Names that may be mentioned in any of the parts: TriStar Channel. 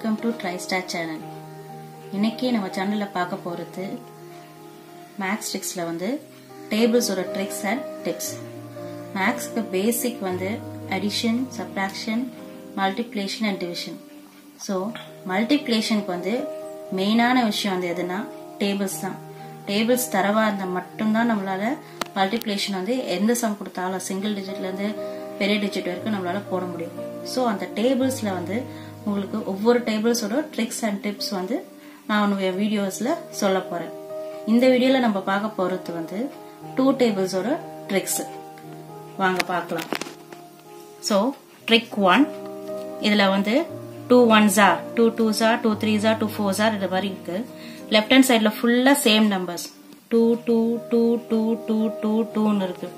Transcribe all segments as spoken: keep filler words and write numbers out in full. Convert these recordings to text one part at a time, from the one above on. Welcome to TriStar Channel. இன்னைக்கு நம்ம சேனல்ல பார்க்க போறது மேக்ஸ் ட்ரிக்ஸ்ல வந்து டேபிள்ஸோட ட்ரிக்ஸ் அண்ட் டிப்ஸ். மேக்ஸ்க்கு பேசிக் வந்து addition, subtraction, multiplication and division. So மல்டிப்ளிகேஷனுக்கு வந்து மெயினான விஷயம் வந்து எதுனா டேபிள்ஸ் தான். டேபிள்ஸ் தரவா இருந்தா மட்டும் தான் நம்மளால மல்டிப்ளிகேஷன் வந்து எந்த சம் கொடுத்தாலும் சிங்கிள் டிஜிட்ல இருந்து பெரிய டிஜிட் வரைக்கும் நம்மளால போட முடியும். சோ அந்த டேபிள்ஸ்ல வந்து உங்களுக்கு ஒவ்வொரு டேபிள்ஸோட ட்ரிக்ஸ் அண்ட் டிப்ஸ் வந்து நான் உங்க வீடியோஸ்ல சொல்ல போறேன். இந்த வீடியோல நம்ம பார்க்க போறது வந்து டூ டேபிள்ஸோட ட்ரிக்ஸ். வாங்க பார்க்கலாம். சோ ட்ரிக் ஒன், இதுல வந்து two ones are, two twos are, two threes are, two fours are, இது மாதிரி இருக்கு. லெப்ட் ஹேண்ட் சைட்ல ஃபுல்லா same numbers two two two two two two டூன்னு இருக்கு.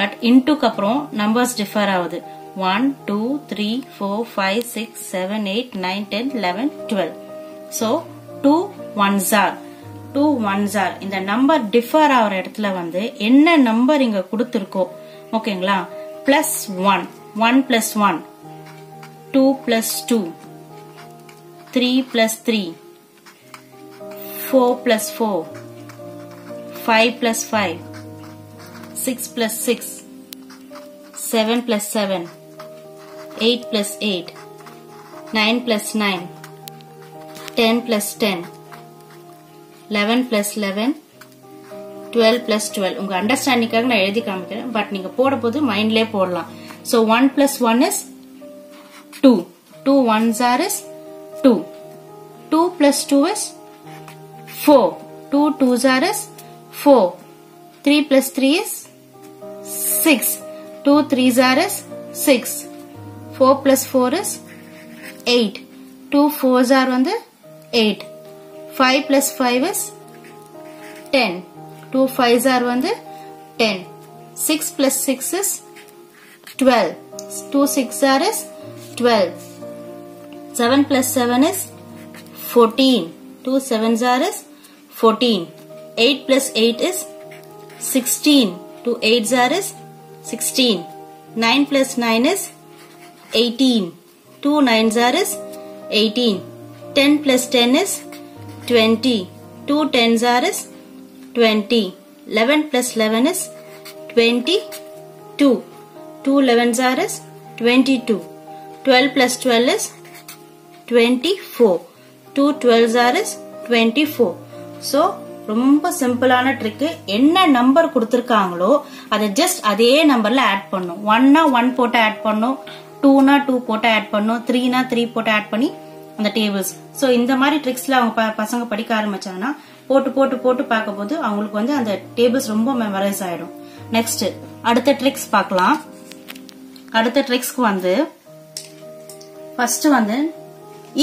பட் இன்டூக்கு அப்புறம் நம்பர்ஸ் டிஃபர் ஆகுது. One, two, three, four, five, six, seven, eight, nine, ten, eleven, twelve. So two ones are, two ones are. இந்த number differ ஆகிற இடத்துல வந்து என்ன நம்பர் இங்க கொடுத்திருக்கோம், ஓகேங்களா? Plus one, one plus one, two plus two, three plus three, four plus four, five plus five, six plus six, seven plus seven, eight plus eight, nine plus nine, ten plus ten, eleven plus eleven, twelve plus twelve. உங்க அண்டர்ஸ்டாண்டிங்காக நான் எழுதி காமிக்கிறேன், but நீங்க போடும்போது மைண்ட்லயே போடலாம். So one plus one is two, two ones are is two, two plus two is four, two twos are is four, three plus three is six, two threes are is six. four plus four is eight. two fours are on the eight. five plus five is ten. two fives are on the ten. six plus six is twelve. two sixes are is twelve. seven plus seven is fourteen. two sevens are is fourteen. eight plus eight is sixteen. two eights are is sixteen. nine plus nine is eighteen. two nines are is eighteen. ten plus ten is twenty. two tens are is twenty. eleven plus eleven is twenty-two. two elevens are is twenty-two. twelve plus twelve is twenty-four. two twelves are is twenty-four. So ரொம்ப சிம்பிளான trick. என்ன number கொடுத்திருக்காங்களோ அதை just அதே நம்பர்ல add பண்ணும். ஒன்னா one போட்டு add பண்ணும், டூனா டூ போட்டு ஆட் பண்ணும், த்ரீனா த்ரீ போட்டு ஆட் பண்ணி அந்த டேபிள்ஸ். சோ இந்த மாதிரி ட்ரிக்ஸ்ல அவங்க பசங்க படிக்க ஆரம்பிச்சாங்கன்னா போட்டு போட்டு போட்டு பார்க்கும் போது அவங்களுக்கு வந்து அந்த டேபிள்ஸ் ரொம்ப மெமரைஸ் ஆயிடும். நெக்ஸ்ட் அடுத்த ட்ரிக்ஸ் பார்க்கலாம். அடுத்த ட்ரிக்ஸ்க்கு வந்து ஃபர்ஸ்ட் வந்து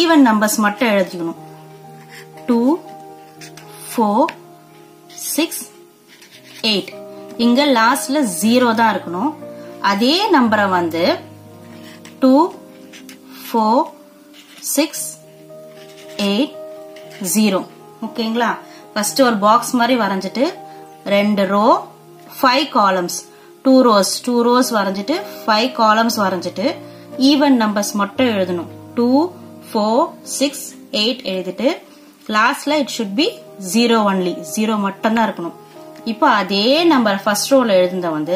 ஈவன் நம்பர்ஸ் மட்டும் எழுதிக்கணும். டூ ஃபோர் சிக்ஸ் எயிட், இங்க லாஸ்ட்ல ஜீரோ தான் இருக்கணும். அதே நம்பரை வந்து two, four, six, eight, zero. ஓகேங்களா? ஃபர்ஸ்ட் ஒரு பாக்ஸ் மாதிரி வரைஞ்சிட்டு ரெண்டு row five columns, two rows two rows வரைஞ்சிட்டு ஃபைவ் காலம்ஸ் வரைஞ்சிட்டு ஈவன் நம்பர்ஸ் மட்டும் எழுதணும். டூ ஃபோர் சிக்ஸ் எயிட் எழுதிட்டு லாஸ்ட்ல it should be zero only, zero மட்டும் தான் இருக்கணும். இப்போ அதே நம்பர் ஃபர்ஸ்ட் ரோல எழுதுந்த வந்து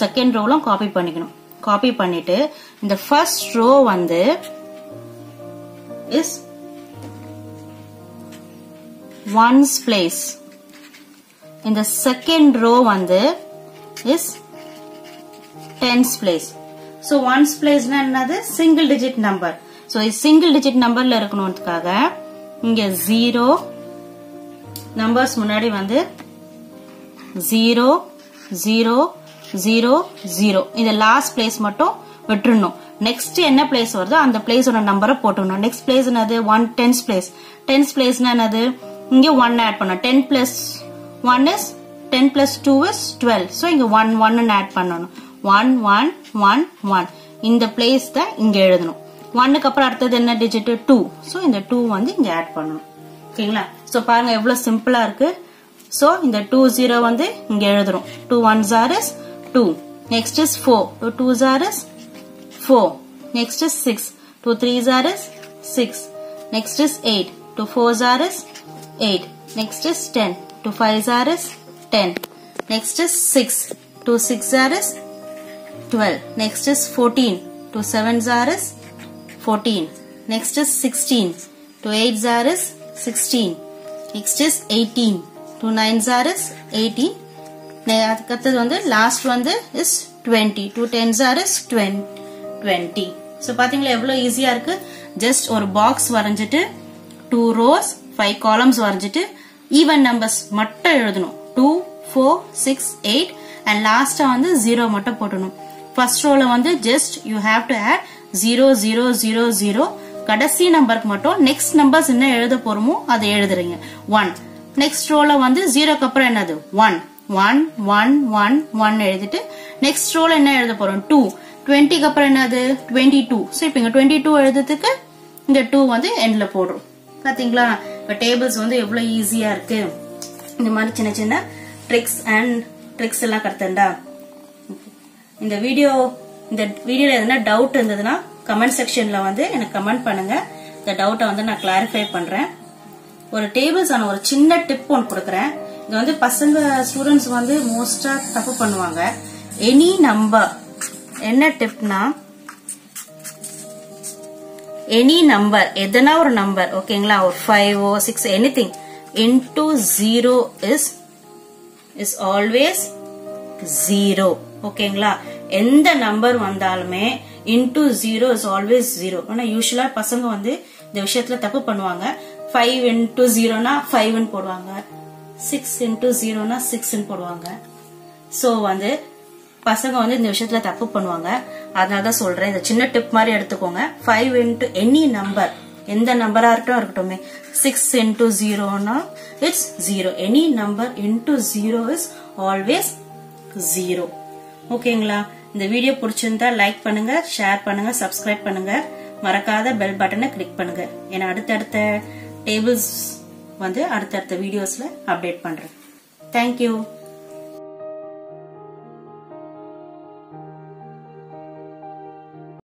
செகண்ட் ரோலும் காப்பி பண்ணிக்கணும். காப்பி பண்ணிட்டு இந்த ஃபர்ஸ்ட் ரோ வந்து இஸ் ஒன்ஸ் பிளேஸ், இந்த செகண்ட் ரோ வந்து is tens place. So ones பிளேஸ்னா என்னது? Single digit number. So single digit நம்பர்ல இருக்கணும்ன்றதுக்காக இங்க ஜீரோ நம்பர்ஸ் முன்னாடி வந்து ஜீரோ ஜீரோ ஜீரோ ஜீரோ, இந்த லாஸ்ட் பிளேஸ் மட்டும் விட்டுணும். நெக்ஸ்ட் என்ன பிளேஸ் வருதோ அந்த பிளேஸோட நம்பரை போட்டுணும். நெக்ஸ்ட் பிளேஸ் என்னது? One tens place. டென்ஸ் பிளேஸ்னா என்னது? இங்க ஒன் ஆட் பண்ணணும். Ten plus one is ten plus two is twelve. So இங்க ஒன் ஒன்னு ஆட் பண்ணணும். ஒன் ஒன் ஒன் ஒன், இந்த பிளேஸ் தான் இங்க எழுதணும். ஒன்னுக்கு அப்புறம் அடுத்தது என்ன டிஜிட்? டூ. சோ இந்த டூ வந்து இங்க ஆட் பண்ணணும். ஓகேங்களா? சோ பாருங்க எவ்வளவு சிம்பிளா இருக்கு. சோ இந்த டூ ஜீரோ வந்து இங்க எழுதுறோம். டூ ஒன் ஜார் is two. Next is four. two twos are is four. Next is six. two threes are is six. Next is eight. To fours are is eight. Next is ten. To fives are is ten. Next is six. To six are is twelve. Next is fourteen. To sevens are is fourteen. Next is sixteen. To eights are is sixteen. Next is eighteen. To nines are is eighteen. Last one is twenty. To tens are is twenty. So, easy just one box, two rows, five columns, even numbers two, four, six, eight and last zero. First row just you have to add zero, zero, zero, zero. Kadasi number matto next numbers inna ezhudha porumo adha ezhudringa one. Next row la vandu zero ku appra enadhu one, one, one, one, one ezhudittu next row la enna ezhudha porom two, twenty ku appra enadhu twenty-two. So ipinga twenty-two ezhudhadhukku inga two vandu end la podrom pathingla. But tables vandu evlo easy ah irukku. Indha mari chinna chinna tricks and tricks ella kathanda. Indha video indha video la edana doubt irundadna comment section la vandu enak comment panunga. The doubt vandu na clarify pandren. Or tables ana or chinna tip on kudukren. Idu vandu pasanga students vandu most ah tappu பண்ணுவாங்க. Any number enna tip na any number edana or number okayla or five or six anything into zero is is always zero. Okayla endha number vandalume into zero is always zero. Ana usually pasanga vandu indha vishayathula tappu பண்ணுவாங்க. five into zero na five nu poduvanga, six into zero na six nu poduvanga. So vandu pasanga vandu indha vishayathula tappu பண்ணுவாங்க. அதனால தான் சொல்றேன் இந்த சின்ன tip மாதிரி எடுத்துக்கோங்க. five into any number endha number ah irukattume six into zero na it's zero. Any number into zero is always zero. ஓகேங்களா? இந்த வீடியோ பிடிச்சிருந்தா லைக் பண்ணுங்க, ஷேர் பண்ணுங்க, சப்ஸ்கிரைப் பண்ணுங்க. மறக்காத பெல் பட்டனை கிளிக் பண்ணுங்க. ஏன்னா அடுத்தடுத்த டேபிள்ஸ் வந்து அடுத்தடுத்த வீடியோஸ்ல அப்டேட் பண்றேன். Thank you.